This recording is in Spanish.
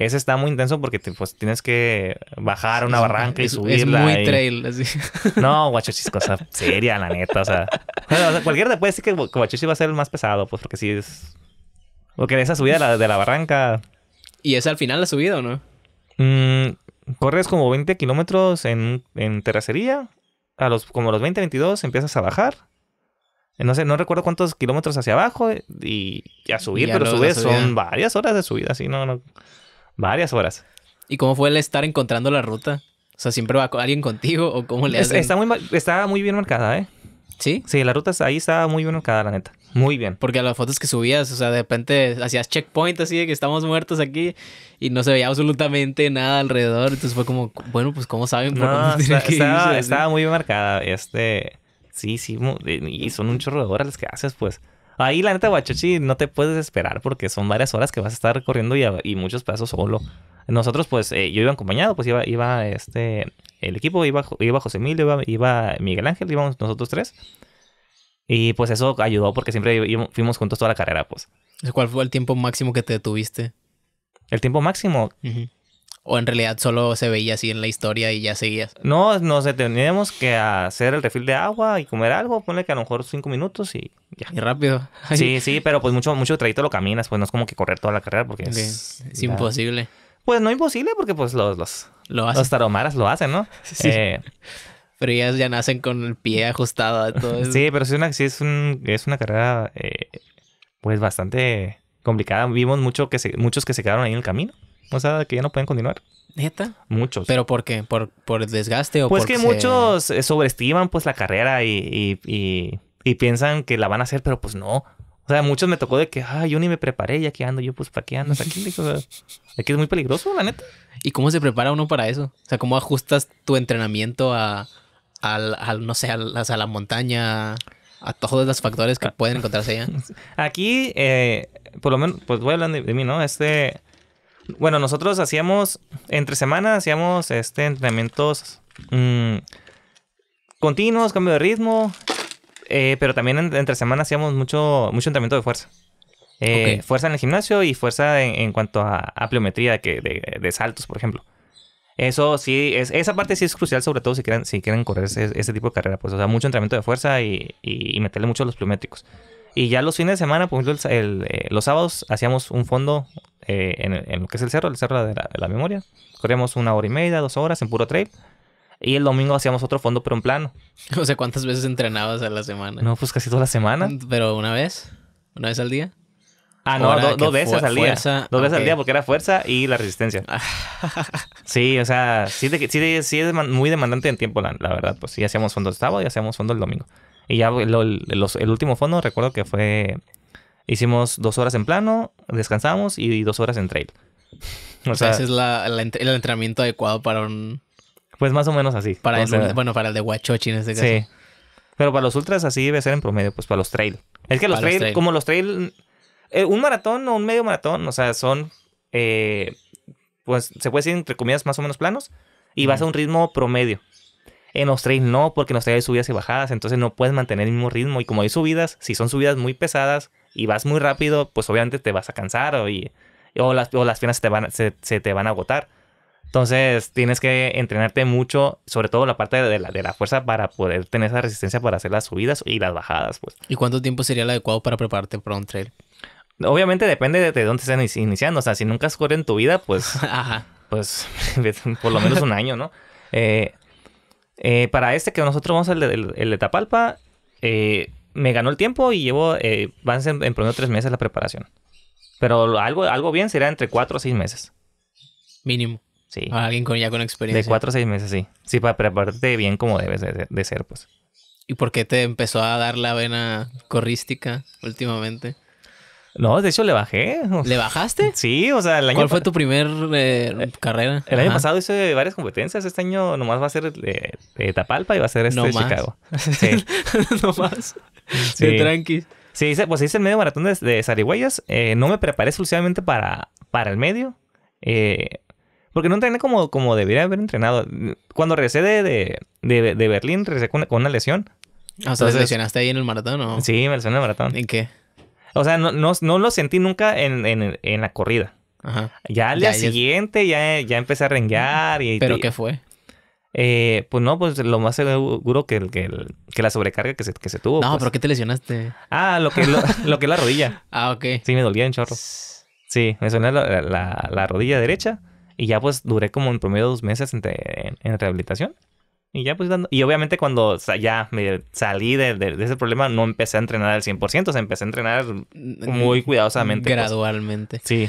Ese está muy intenso porque te, pues, tienes que bajar una barranca y subirla. Es muy trail. Así. No, Guachochi es cosa seria, la neta. O sea, bueno, o sea, cualquiera te puede decir que Guachochi va a ser el más pesado, pues porque sí es... Porque esa subida de la barranca... ¿Y es al final la subida o no? Corres como 20 kilómetros en terracería. A los, como a los 20, 22 empiezas a bajar. No sé, no recuerdo cuántos kilómetros hacia abajo y a subir, y pero subes son varias horas de subida, sí, no. Varias horas. ¿Y cómo fue el estar encontrando la ruta? O sea, ¿siempre va alguien contigo o cómo le hacen? Está muy bien marcada, ¿eh? ¿Sí? Sí, la ruta ahí estaba muy bien marcada, la neta. Muy bien. Porque a las fotos que subías, o sea, de repente hacías checkpoint así de que estamos muertos aquí y no se veía absolutamente nada alrededor. Entonces fue como, bueno, pues ¿cómo saben? No, estaba muy bien marcada. Sí, y son un chorro de horas las que haces, pues. Ahí, la neta, Guachochi, no te puedes esperar porque son varias horas que vas a estar corriendo y muchos pedazos solo. Nosotros, pues, yo iba acompañado, pues el equipo, iba José Emilio, iba Miguel Ángel, íbamos nosotros tres. Y pues eso ayudó porque siempre fuimos juntos toda la carrera, pues. ¿Cuál fue el tiempo máximo que te detuviste? ¿El tiempo máximo? Uh-huh. ¿O en realidad solo se veía así en la historia y ya seguías? No, nos deteníamos que hacer el refil de agua y comer algo. Ponle que a lo mejor 5 minutos y ya. Y rápido. Sí, pero pues mucho trayecto lo caminas. Pues no es como que correr toda la carrera porque es imposible. Pues no imposible porque pues los taromaras lo hacen, ¿no? Sí. Pero ellas ya nacen con el pie ajustado a todo eso. Sí, pero es una carrera pues bastante complicada. Vimos muchos que se quedaron ahí en el camino. O sea, que ya no pueden continuar. ¿Neta? Muchos. ¿Pero por qué? ¿Por desgaste o por...? Pues que muchos sobreestiman pues la carrera y piensan que la van a hacer, pero pues no. O sea, muchos me tocó de que, yo ni me preparé, ya que ando yo, pues, ¿para qué andas aquí? O sea, aquí es muy peligroso, la neta. ¿Y cómo se prepara uno para eso? O sea, ¿cómo ajustas tu entrenamiento a la montaña, a todos los factores que pueden encontrarse allá? Aquí, por lo menos, pues voy hablando de mí, ¿no? Bueno, nosotros entre semana hacíamos entrenamientos continuos, cambio de ritmo, pero también entre semana hacíamos mucho entrenamiento de fuerza. Okay. Fuerza en el gimnasio y fuerza en cuanto a pliometría de saltos, por ejemplo. Eso sí, esa parte sí es crucial, sobre todo si quieren correr ese tipo de carrera. Pues, o sea, mucho entrenamiento de fuerza y meterle mucho a los pliométricos. Y ya los fines de semana, por ejemplo, los sábados hacíamos un fondo en lo que es el cerro de la memoria. Corríamos 1 hora y media, 2 horas en puro trail. Y el domingo hacíamos otro fondo, pero en plano. O sea, ¿cuántas veces entrenabas a la semana? No, pues casi toda la semana. ¿Pero una vez? ¿Una vez al día? Ah, no, dos veces al día. Fuerza. Dos veces al día porque era fuerza y la resistencia. Sí, o sea, sí es muy demandante en tiempo, la verdad. Pues sí, hacíamos fondo el sábado y hacíamos fondo el domingo. Y ya el último fondo, recuerdo que fue... Hicimos 2 horas en plano, descansamos y 2 horas en trail. O sea, ese es el entrenamiento adecuado para un... Pues más o menos así. Para el de Guachochi en este caso. Sí. Pero para los ultras así debe ser en promedio, pues para los trail. Es que los trail... un maratón o un medio maratón, o sea, son... pues se puede decir entre comillas más o menos planos y vas a un ritmo promedio. En los trail no, porque en los trail hay subidas y bajadas, entonces no puedes mantener el mismo ritmo. Y como hay subidas, si son subidas muy pesadas y vas muy rápido, pues obviamente te vas a cansar o las piernas se te van a agotar. Entonces, tienes que entrenarte mucho, sobre todo la parte de la fuerza para poder tener esa resistencia para hacer las subidas y las bajadas, pues. ¿Y cuánto tiempo sería el adecuado para prepararte para un trail? Obviamente depende de dónde estés iniciando. O sea, si nunca has corrido en tu vida, pues... Ajá. Pues, por lo menos un año, ¿no? Para que nosotros vamos el de Tapalpa, me ganó el tiempo y llevo... van a ser en promedio 3 meses la preparación. Pero algo bien será entre 4 a 6 meses. Mínimo. Sí. A alguien ya con experiencia. De 4 a 6 meses, sí. Sí, para prepararte bien como debes de ser, pues. ¿Y por qué te empezó a dar la vena corrística últimamente? No, de hecho le bajé. ¿Le bajaste? Sí, o sea, el año... ¿Cuál fue tu primer carrera? El año pasado hice varias competencias. Este año nomás va a ser Tapalpa y va a ser Chicago. Sí. Nomás. Sí. De tranqui. Sí, hice el medio maratón de Sarigüeyas. No me preparé exclusivamente para el medio. Porque no entrené como debería haber entrenado. Cuando regresé de Berlín, regresé con una lesión. O sea, ¿te lesionaste ahí en el maratón o...? Sí, me lesioné en el maratón. ¿En qué? O sea, no lo sentí nunca en la corrida. Ajá. Ya al día siguiente ya empecé a renguear. Y, ¿pero qué fue? Pues no, pues lo más seguro que la sobrecarga que se tuvo. No, pues. ¿Pero qué te lesionaste? Ah, lo que es la rodilla. Ah, ok. Sí, me dolía en chorro. Sí, me sonó la rodilla derecha. Y ya pues duré como en promedio 2 meses en rehabilitación. Y ya pues dando... Y obviamente cuando ya me salí de ese problema, no empecé a entrenar al 100%. O sea, empecé a entrenar muy cuidadosamente. Gradualmente. Pues. Sí.